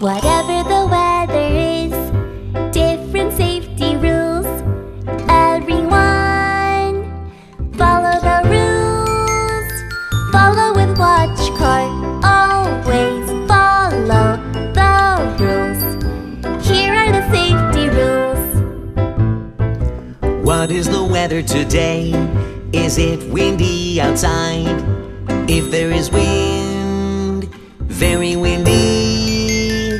Whatever the weather is, different safety rules. Everyone, follow the rules. Follow with Watch-Car, always follow the rules. Here are the safety rules. What is the weather today? Is it windy outside? If there is wind, very windy,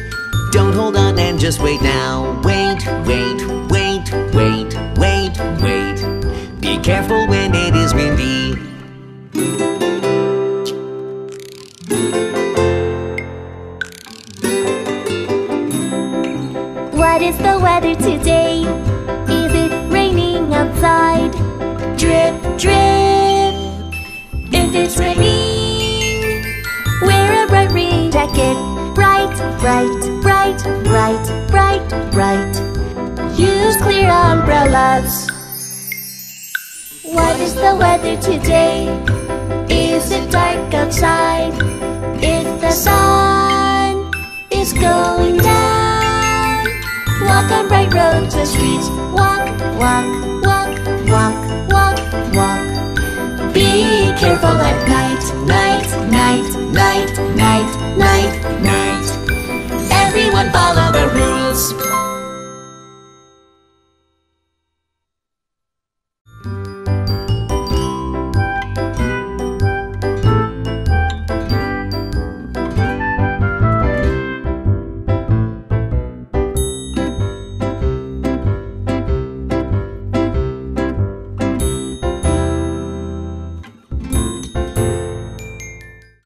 don't hold on and just wait now. Wait, wait, wait, wait, wait, wait. Be careful when it is windy. What is the weather today? Is it raining outside? Drip, drip. If it's raining, wear a bright rain jacket. Bright, bright, bright, bright, bright, bright. Use clear umbrellas. What is the weather today? Is it dark outside? If the sun is going down, walk on bright roads and streets. Walk, walk, walk, walk. Be careful at night, night, night, night, night, night, night. Everyone follow the rules.